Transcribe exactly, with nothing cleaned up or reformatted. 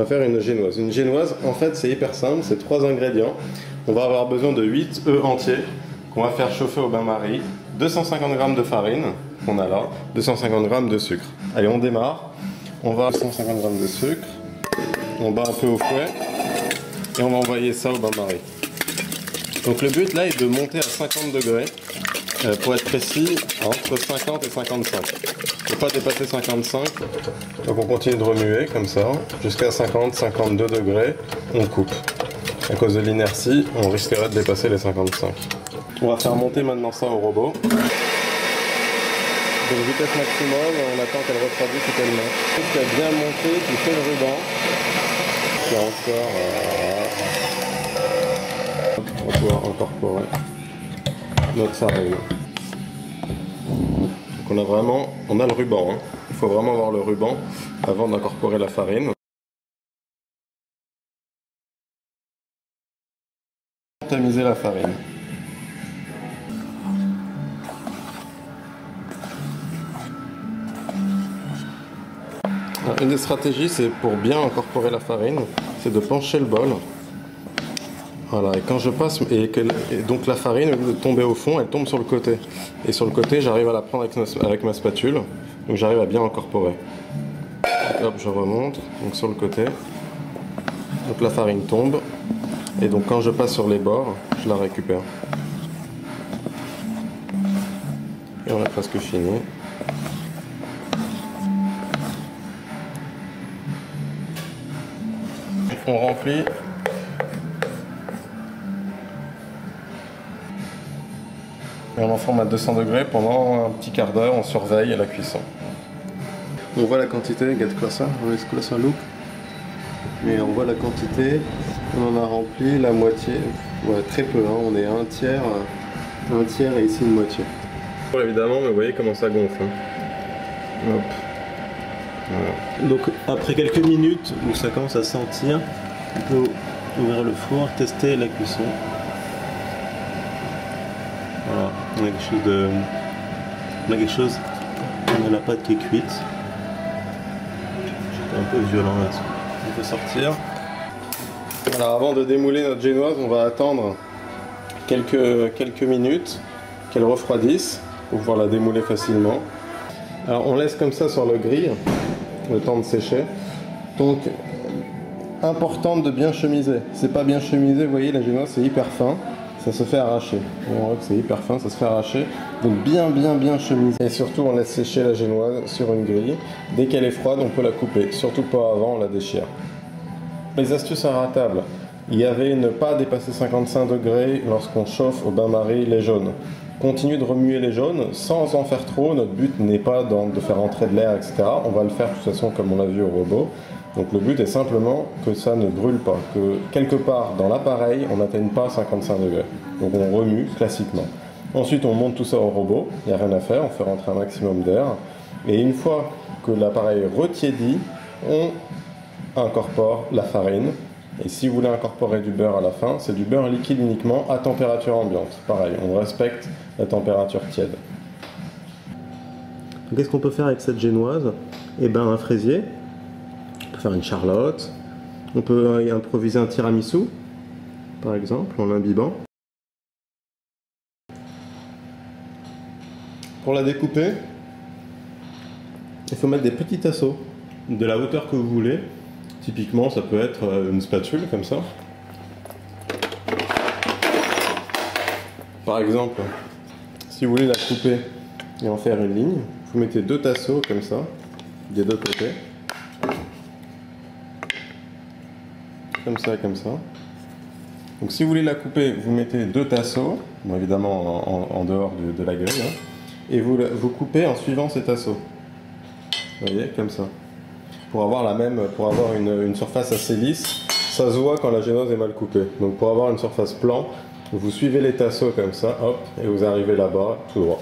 on va faire une génoise. Une génoise, en fait, c'est hyper simple, c'est trois ingrédients. On va avoir besoin de huit œufs entiers qu'on va faire chauffer au bain-marie, deux cent cinquante grammes de farine qu'on a là, deux cent cinquante grammes de sucre. Allez, on démarre. On va à deux cent cinquante grammes de sucre, on bat un peu au fouet et on va envoyer ça au bain-marie. Donc le but là est de monter à cinquante degrés, euh, pour être précis, entre cinquante et cinquante-cinq. Il ne faut pas dépasser cinquante-cinq. Donc on continue de remuer comme ça, jusqu'à cinquante, cinquante-deux degrés, on coupe. À cause de l'inertie, on risquerait de dépasser les cinquante-cinq. On va faire monter maintenant ça au robot. Donc vitesse maximum, on attend qu'elle refroidisse totalement. Tout ce qui a bien monté, tu fais le ruban. Là encore, euh... on va pouvoir incorporer notre farine. Donc on a vraiment, on a le ruban. Hein. Il faut vraiment avoir le ruban avant d'incorporer la farine. Tamiser la farine. Une des stratégies, c'est pour bien incorporer la farine, c'est de pencher le bol. Voilà, et quand je passe, et, que, et donc la farine, au lieu de tomber au fond, elle tombe sur le côté. Et sur le côté, j'arrive à la prendre avec, avec ma spatule, donc j'arrive à bien incorporer. Donc, hop, je remonte, donc sur le côté. Donc la farine tombe, et donc quand je passe sur les bords, je la récupère. Et on a presque fini. On remplit. Et on enfourne à deux cents degrés pendant un petit quart d'heure, on surveille la cuisson. On voit la quantité, regarde quoi ça, regarde ça loup. Mais on voit la quantité, on en a rempli la moitié, ouais, très peu, hein. On est un tiers, un tiers et ici une moitié. Bon, évidemment, mais vous voyez comment ça gonfle. Hein. Hop. Voilà. Donc après quelques minutes où ça commence à sentir, on peut ouvrir le four, tester la cuisson. Voilà, on a quelque chose de... On a quelque chose, on a la pâte qui est cuite. J'étais un peu violent là-dessus. On peut sortir. Alors avant de démouler notre génoise, on va attendre quelques, quelques minutes qu'elle refroidisse pour pouvoir la démouler facilement. Alors on laisse comme ça sur le grill, le temps de sécher. Donc, important de bien chemiser. C'est pas bien chemisé, vous voyez, la génoise c'est hyper fin, ça se fait arracher. On voit que c'est hyper fin, ça se fait arracher. Donc bien, bien, bien chemiser. Et surtout, on laisse sécher la génoise sur une grille. Dès qu'elle est froide, on peut la couper. Surtout pas avant, on la déchire. Les astuces à la table. Il y avait ne pas dépasser cinquante-cinq degrés lorsqu'on chauffe au bain-marie les jaunes. Continue de remuer les jaunes sans en faire trop. Notre but n'est pas de faire entrer de l'air, et cetera. On va le faire de toute façon comme on l'a vu au robot. Donc le but est simplement que ça ne brûle pas, que quelque part dans l'appareil, on n'atteigne pas cinquante-cinq degrés. Donc on remue classiquement. Ensuite, on monte tout ça au robot. Il n'y a rien à faire, on fait rentrer un maximum d'air. Et une fois que l'appareil retiédit, on incorpore la farine. Et si vous voulez incorporer du beurre à la fin, c'est du beurre liquide uniquement à température ambiante. Pareil, on respecte la température tiède. Qu'est-ce qu'on peut faire avec cette génoise? Eh ben un fraisier, on peut faire une charlotte, on peut improviser un tiramisu, par exemple, en l'imbibant. Pour la découper, il faut mettre des petits tasseaux, de la hauteur que vous voulez. Typiquement, ça peut être une spatule, comme ça. Par exemple, si vous voulez la couper et en faire une ligne, vous mettez deux tasseaux, comme ça, des deux côtés. Comme ça, comme ça. Donc si vous voulez la couper, vous mettez deux tasseaux, bon, évidemment en, en dehors de, de la grille, hein, et vous, vous coupez en suivant ces tasseaux. Vous voyez, comme ça. Pour avoir la même, pour avoir une, une surface assez lisse, ça se voit quand la génoise est mal coupée. Donc pour avoir une surface plan, vous suivez les tasseaux comme ça, hop, et vous arrivez là-bas tout droit.